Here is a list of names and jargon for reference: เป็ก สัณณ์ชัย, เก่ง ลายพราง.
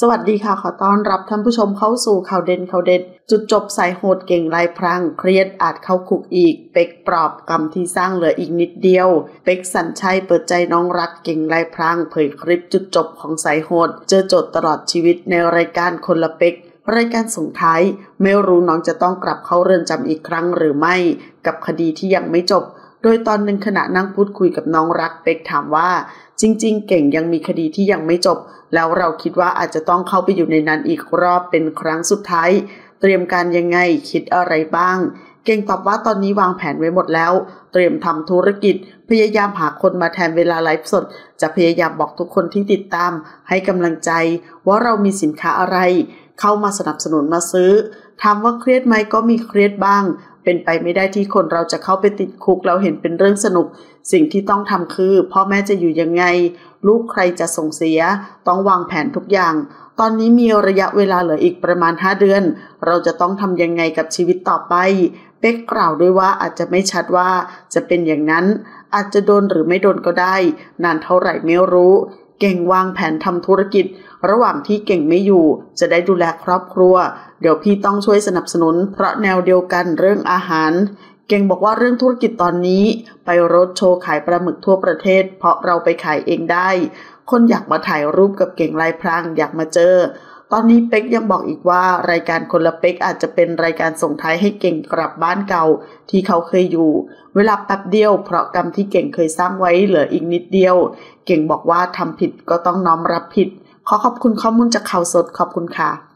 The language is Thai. สวัสดีค่ะขอต้อนรับท่านผู้ชมเข้าสู่ข่าวเด่นจุดจบสายโหดเก่งลายพรางเครียดอาจเข้าคุกอีกเป็กปลอบกรรมที่สร้างเหลืออีกนิดเดียวเป็กสัญชัยเปิดใจน้องรักเก่งลายพรางเผยคลิปจุดจบของสายโหดเจอโจทย์ตลอดชีวิตในรายการคนละเป็กรายการส่งท้ายไม่รู้น้องจะต้องกลับเข้าเรือนจำอีกครั้งหรือไม่กับคดีที่ยังไม่จบโดยตอนหนึ่งขณะนั่งพูดคุยกับน้องรักเป็กถามว่าจริงๆเก่งยังมีคดีที่ยังไม่จบแล้วเราคิดว่าอาจจะต้องเข้าไปอยู่ในนั้นอีกรอบเป็นครั้งสุดท้ายเตรียมการยังไงคิดอะไรบ้างเก่งตอบว่าตอนนี้วางแผนไว้หมดแล้วเตรียมทำธุรกิจพยายามหาคนมาแทนเวลาไลฟ์สดจะพยายามบอกทุกคนที่ติดตามให้กำลังใจว่าเรามีสินค้าอะไรเข้ามาสนับสนุนมาซื้อถามว่าเครียดไหมก็มีเครียดบ้างเป็นไปไม่ได้ที่คนเราจะเข้าไปติดคุกเราเห็นเป็นเรื่องสนุกสิ่งที่ต้องทำคือพ่อแม่จะอยู่ยังไงลูกใครจะส่งเสียต้องวางแผนทุกอย่างตอนนี้มีระยะเวลาเหลืออีกประมาณ5 เดือนเราจะต้องทำยังไงกับชีวิตต่อไปเป๊กกล่าวด้วยว่าอาจจะไม่ชัดว่าจะเป็นอย่างนั้นอาจจะโดนหรือไม่โดนก็ได้นานเท่าไหร่ไม่รู้เก่งวางแผนทำธุรกิจระหว่างที่เก่งไม่อยู่จะได้ดูแลครอบครัวเดี๋ยวพี่ต้องช่วยสนับสนุนเพราะแนวเดียวกันเรื่องอาหารเก่งบอกว่าเรื่องธุรกิจตอนนี้ไปโรดโชว์ขายปลาหมึกทั่วประเทศเพราะเราไปขายเองได้คนอยากมาถ่ายรูปกับเก่งลายพรางอยากมาเจอตอนนี้เป็กยังบอกอีกว่ารายการคนละเป็กอาจจะเป็นรายการส่งท้ายให้เก่งกลับบ้านเก่าที่เขาเคยอยู่เวลาแป๊บเดียวเพราะกรรมที่เก่งเคยสร้างไว้เหลืออีกนิดเดียวเก่งบอกว่าทำผิดก็ต้องน้อมรับผิดขอขอบคุณข้อมูลจากข่าวสดขอบคุณค่ะ